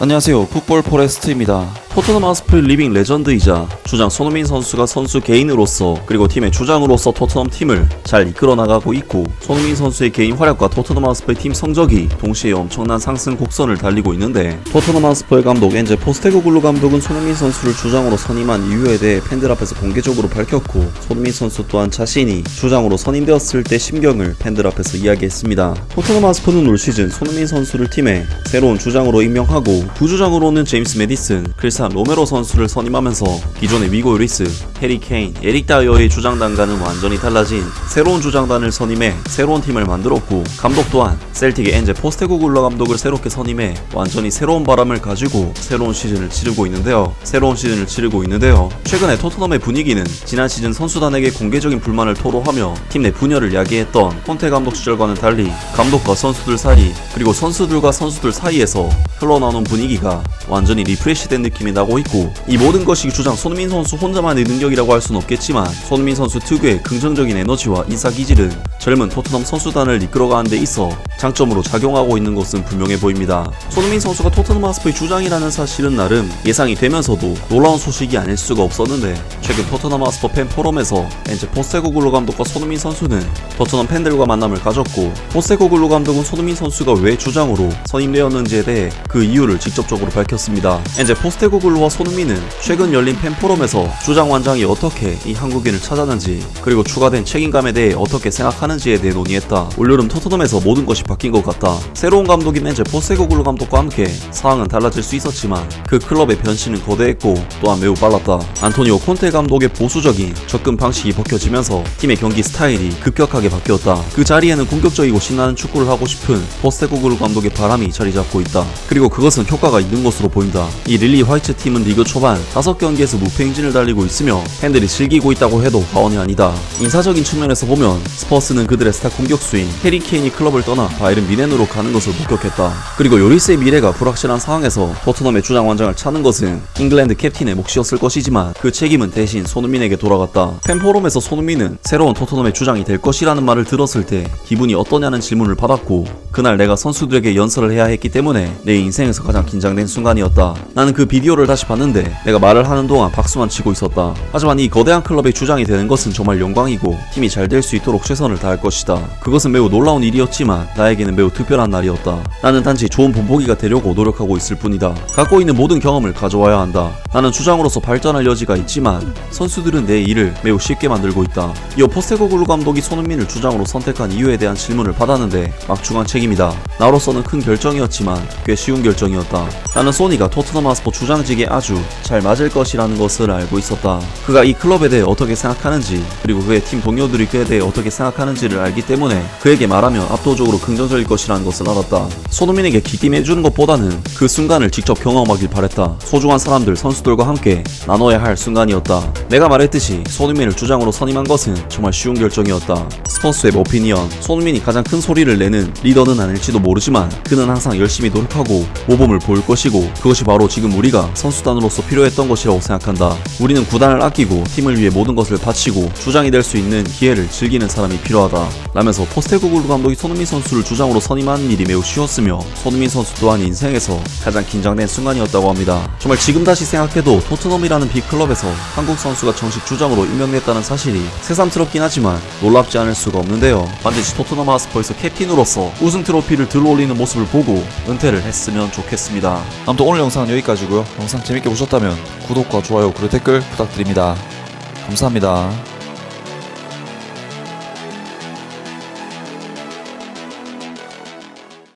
안녕하세요, 풋볼 포레스트입니다. 토트넘 핫스퍼의 리빙 레전드이자 주장 손흥민 선수가 선수 개인으로서 그리고 팀의 주장으로서 토트넘 팀을 잘 이끌어 나가고 있고, 손흥민 선수의 개인 활약과 토트넘 핫스퍼의 팀 성적이 동시에 엄청난 상승 곡선을 달리고 있는데, 토트넘 핫스퍼의 감독 엔제 포스테코글루 감독은 손흥민 선수를 주장으로 선임한 이유에 대해 팬들 앞에서 공개적으로 밝혔고, 손흥민 선수 또한 자신이 주장으로 선임되었을 때 심경을 팬들 앞에서 이야기했습니다. 토트넘 핫스퍼는 올 시즌 손흥민 선수를 팀에 새로운 주장으로 임명하고, 부주장으로는 제임스 매디슨, 크리스탄 로메로 선수를 선임하면서 기존의 위고 요리스, 해리 케인, 에릭 다이어의 주장단과는 완전히 달라진 새로운 주장단을 선임해 새로운 팀을 만들었고, 감독 또한 셀틱의 엔제 포스테코글루 감독을 새롭게 선임해 완전히 새로운 바람을 가지고 새로운 시즌을 치르고 있는데요. 최근에 토트넘의 분위기는 지난 시즌 선수단에게 공개적인 불만을 토로하며 팀 내 분열을 야기했던 콘테 감독 시절과는 달리 감독과 선수들 사이, 그리고 선수들과 선수들 사이에서 흘러나오는 분위기가 완전히 리프레시된 느낌이 나고 있고, 이 모든 것이 주장 손흥민 선수 혼자만의 능력이라고 할 순 없겠지만, 손흥민 선수 특유의 긍정적인 에너지와 인사 기질은 젊은 토트넘 선수단을 이끌어가는 데 있어 장점으로 작용하고 있는 것은 분명해 보입니다. 손흥민 선수가 토트넘 핫스퍼의 주장이라는 사실은 나름 예상이 되면서도 놀라운 소식이 아닐 수가 없었는데, 최근 토트넘 핫스퍼 팬 포럼에서 엔제 포스테코글루 감독과 손흥민 선수는 토트넘 팬들과 만남을 가졌고, 포스테코글루 감독은 손흥민 선수가 왜 주장으로 선임되었는지에 대해 그 이유를 직접적으로 밝혔습니다. 엔제 포스테코글루와 손흥민은 최근 열린 팬 포럼에서 주장 완장이 어떻게 이 한국인을 찾았는지, 그리고 추가된 책임감에 대해 어떻게 생각하는지에 대해 논의했다. 올여름 토트넘에서 모든 것이 바뀐 것 같다. 새로운 감독인 엔제 포스테코글루 감독과 함께 상황은 달라질 수 있었지만 그 클럽의 변신은 거대했고 또한 매우 빨랐다. 안토니오 콘테 감독의 보수적인 접근 방식이 벗겨지면서 팀의 경기 스타일이 급격하게 바뀌었다. 그 자리에는 공격적이고 신나는 축구를 하고 싶은 포스테코글루 감독의 바람이 자리 잡고 있다. 그리고 그것은 효과가 있는 것으로 보인다. 이 릴리 화이트 팀은 리그 초반 5경기에서 무패 행진을 달리고 있으며 팬들이 즐기고 있다고 해도 과언이 아니다. 인사적인 측면에서 보면 스퍼스는 그들의 스타 공격수인 해리 케인이 클럽을 떠나 바이에른 뮌헨으로 가는 것을 목격했다. 그리고 요리스의 미래가 불확실한 상황에서 토트넘의 주장 완장을 차는 것은 잉글랜드 캡틴의 몫이었을 것이지만, 그 책임은 대신 손흥민에게 돌아갔다. 팬 포럼에서 손흥민은 새로운 토트넘의 주장이 될 것이라는 말을 들었을 때 기분이 어떠냐는 질문을 받았고, 그날 내가 선수들에게 연설을 해야 했기 때문에 내 인생에서 가장 긴장된 순간이었다. 나는 그 비디오를 다시 봤는데 내가 말을 하는 동안 박수만 치고 있었다. 하지만 이 거대한 클럽의 주장이 되는 것은 정말 영광이고, 팀이 잘 될 수 있도록 최선을 다할 것이다. 그것은 매우 놀라운 일이었지만 나에게는 매우 특별한 날이었다. 나는 단지 좋은 본보기가 되려고 노력하고 있을 뿐이다. 갖고 있는 모든 경험을 가져와야 한다. 나는 주장으로서 발전할 여지가 있지만 선수들은 내 일을 매우 쉽게 만들고 있다. 이어 포스테코글루 감독이 손흥민을 주장으로 선택한 이유에 대한 질문을 받았는데, 막중한 책임이다. 나로서는 큰 결정이었지만 꽤 쉬운 결정이었다. 나는 소니가 토트넘 핫스퍼 주장직에 아주 잘 맞을 것이라는 것을 알고 있었다. 그가 이 클럽에 대해 어떻게 생각하는지, 그리고 그의 팀 동료들이 그에 대해 어떻게 생각하는지를 알기 때문에 그에게 말하면 압도적으로 긍정적일 것이라는 것을 알았다. 손흥민에게 기띔해주는 것보다는 그 순간을 직접 경험하길 바랬다. 소중한 사람들, 선수들과 함께 나눠야 할 순간이었다. 내가 말했듯이 손흥민을 주장으로 선임한 것은 정말 쉬운 결정이었다. 스포츠웹 오피니언. 손흥민이 가장 큰 소리를 내는 리더는 아닐지도 모르지만 그는 항상 열심히 노력하고 모범을 보일 것이고, 그것이 바로 지금 우리가 선수단으로서 필요했던 것이라고 생각한다. 우리는 구단을 아끼고 팀을 위해 모든 것을 바치고 주장이 될 수 있는 기회를 즐기는 사람이 필요하다. 라면서 포스테코글루 감독이 손흥민 선수를 주장으로 선임하는 일이 매우 쉬웠으며, 손흥민 선수 또한 인생에서 가장 긴장된 순간이었다고 합니다. 정말 지금 다시 생각해도 토트넘이라는 빅클럽에서 한국 선수가 정식 주장으로 임명됐다는 사실이 새삼스럽긴 하지만 놀랍지 않을 수가 없는데요. 반드시 토트넘 핫스퍼에서 캡틴으로서 우승 트로피를 들어올리는 모습을 보고 은퇴를 했으면 좋겠습니다. 아무튼 오늘 영상은 여기까지고요. 영상 재밌게 보셨다면 구독과 좋아요 그리고 댓글 부탁드립니다. 감사합니다.